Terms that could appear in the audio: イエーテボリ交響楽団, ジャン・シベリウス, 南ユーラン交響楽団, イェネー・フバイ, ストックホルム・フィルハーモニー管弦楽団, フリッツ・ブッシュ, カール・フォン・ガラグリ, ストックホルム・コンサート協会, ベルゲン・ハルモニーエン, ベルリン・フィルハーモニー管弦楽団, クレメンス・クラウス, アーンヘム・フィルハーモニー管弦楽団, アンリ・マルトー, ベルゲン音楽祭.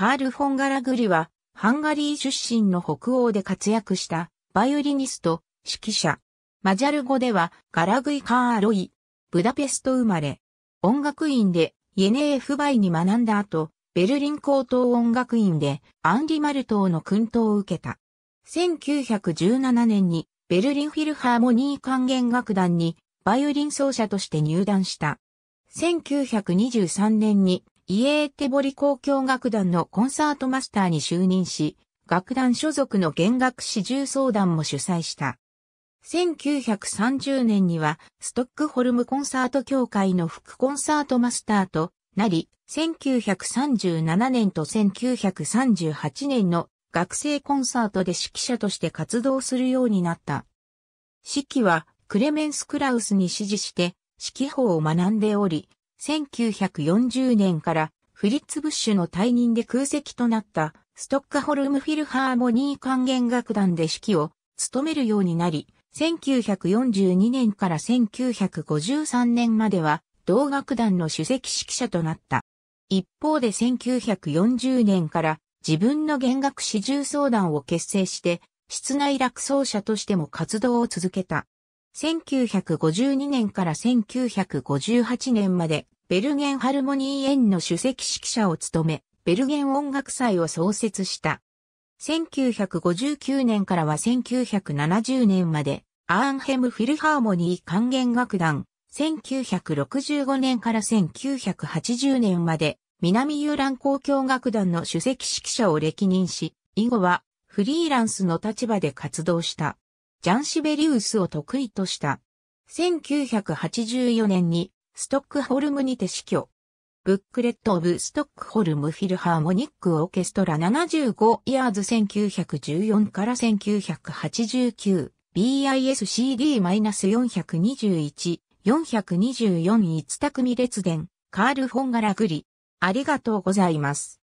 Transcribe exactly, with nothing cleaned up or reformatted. カール・フォン・ガラグリは、ハンガリー出身の北欧で活躍した、バイオリニスト、指揮者。マジャル語では、ガラグイ・カーロイ。ブダペスト生まれ。音楽院で、イェネーフバイに学んだ後、ベルリン高等音楽院で、アンリ・マルトーの薫陶を受けた。せんきゅうひゃくじゅうななねんに、ベルリンフィルハーモニー管弦楽団に、バイオリン奏者として入団した。せんきゅうひゃくにじゅうさんねんに、イエーテボリ交響楽団のコンサートマスターに就任し、楽団所属の弦楽四重奏団も主催した。せんきゅうひゃくさんじゅうねんには、ストックホルムコンサート協会の副コンサートマスターとなり、せんきゅうひゃくさんじゅうななねんとせんきゅうひゃくさんじゅうはちねんの学生コンサートで指揮者として活動するようになった。指揮は、クレメンス・クラウスに師事して、指揮法を学んでおり、せんきゅうひゃくよんじゅうねんからフリッツ・ブッシュの退任で空席となったストックホルムフィルハーモニー管弦楽団で指揮を務めるようになり、せんきゅうひゃくよんじゅうにねんからせんきゅうひゃくごじゅうさんねんまでは同楽団の首席指揮者となった。一方でせんきゅうひゃくよんじゅうねんから自分の弦楽四重奏団を結成して室内楽奏者としても活動を続けた。せんきゅうひゃくごじゅうにねんからせんきゅうひゃくごじゅうはちねんまでベルゲンハルモニー園の首席指揮者を務め、ベルゲン音楽祭を創設した。せんきゅうひゃくごじゅうきゅうねんからはせんきゅうひゃくななじゅうねんまでアーンヘムフィルハーモニー管弦楽団、せんきゅうひゃくろくじゅうごねんからせんきゅうひゃくはちじゅうねんまで南ユーラン交響楽団の首席指揮者を歴任し、以後はフリーランスの立場で活動した。ジャン・シベリウスを得意とした。せんきゅうひゃくはちじゅうよねんにストックホルムにて死去。ブックレット・オブ・ストックホルムフィルハーモニック・オーケストラななじゅうごイヤーズせんきゅうひゃくじゅうよんからせんきゅうひゃくはちじゅうきゅう ビーアイエスシーディーよんにいち よんにいよん一匠列伝カール・フォン・ガラグリ。ありがとうございます。